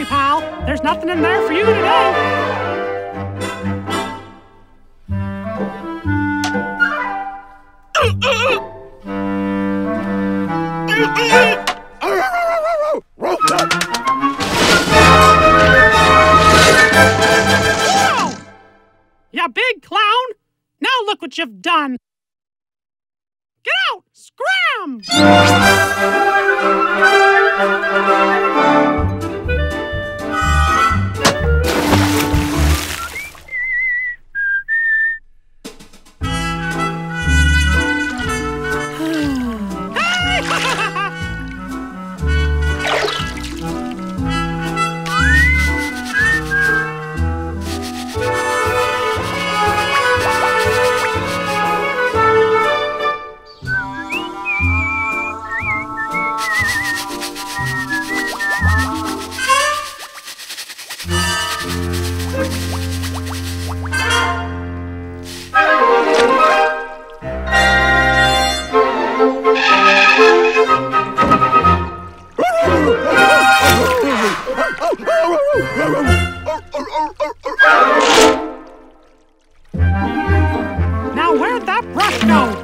Sorry, pal. There's nothing in there for you to know. You big clown! Now look what you've done. Get out! Scram! Now where'd that brush go?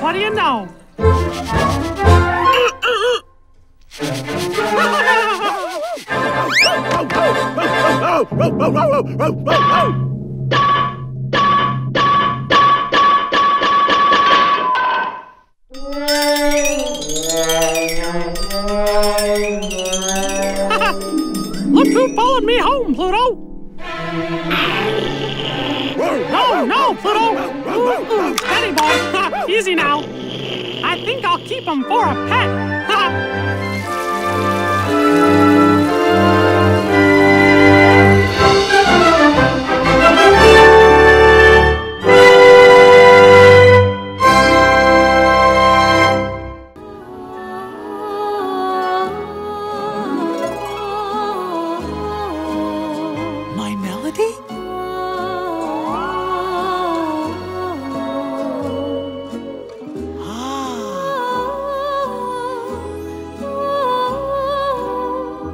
What do you know? Look who followed me home, Pluto! No, no, Pluto! Ooh, steady, boy! Easy now. I think I'll keep him for a pet.